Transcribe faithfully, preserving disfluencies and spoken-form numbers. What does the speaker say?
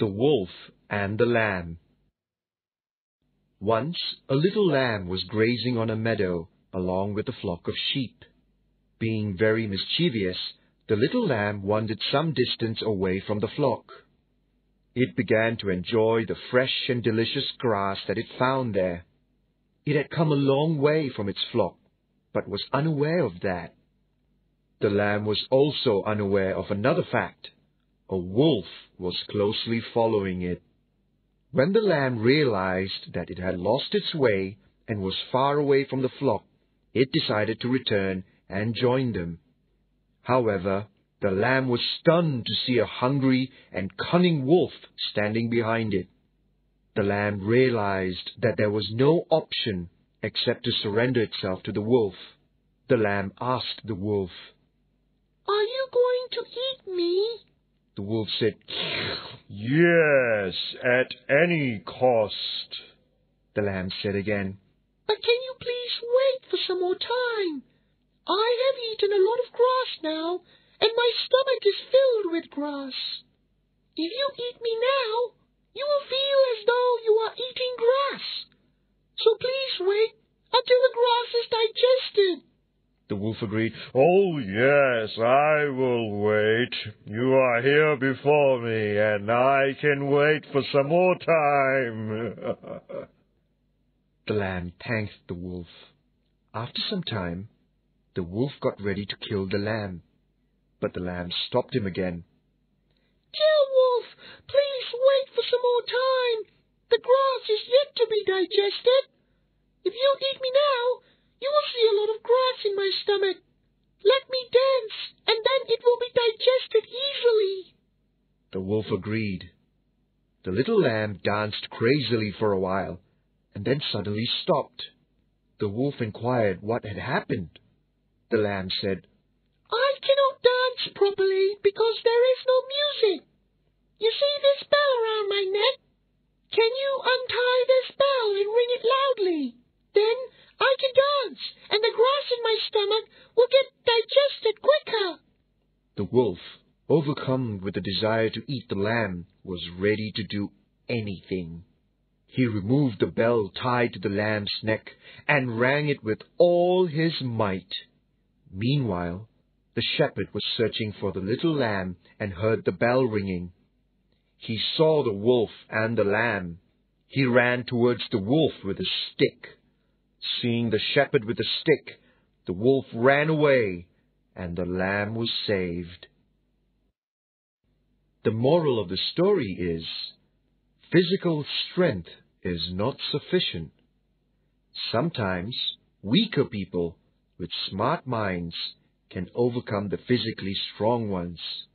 The Wolf and the Lamb. Once a little lamb was grazing on a meadow along with a flock of sheep. Being very mischievous, the little lamb wandered some distance away from the flock. It began to enjoy the fresh and delicious grass that it found there. It had come a long way from its flock, but was unaware of that. The lamb was also unaware of another fact. A wolf was closely following it. When the lamb realized that it had lost its way and was far away from the flock, it decided to return and join them. However, the lamb was stunned to see a hungry and cunning wolf standing behind it. The lamb realized that there was no option except to surrender itself to the wolf. The lamb asked the wolf, "Are you going to eat me?" The wolf said, "Yes, at any cost." The lamb said again, "But can you please wait for some more time? I have eaten a lot of grass now, and my stomach is filled with grass. If you eat me now, you will feel as though you are eating grass. So please wait until the grass is digested." The wolf agreed. "Oh, yes, I will wait. You are here before me, and I can wait for some more time." The lamb thanked the wolf. After some time, the wolf got ready to kill the lamb, but the lamb stopped him again. "Dear wolf, please wait for some more time. The grass is yet to be digested. If you eat me now, you will see a lot of grass in my stomach. Let me dance, and then it will be digested easily." The wolf agreed. The little lamb danced crazily for a while, and then suddenly stopped. The wolf inquired what had happened. The lamb said, "I cannot dance properly because there is no music. You see this bell around my neck? Can you untie this bell and ring it loudly? Then I can dance, and the grass in my stomach will get digested quicker." The wolf, overcome with the desire to eat the lamb, was ready to do anything. He removed the bell tied to the lamb's neck and rang it with all his might. Meanwhile, the shepherd was searching for the little lamb and heard the bell ringing. He saw the wolf and the lamb. He ran towards the wolf with a stick. Seeing the shepherd with the stick, the wolf ran away, and the lamb was saved. The moral of the story is, physical strength is not sufficient. Sometimes weaker people with smart minds can overcome the physically strong ones.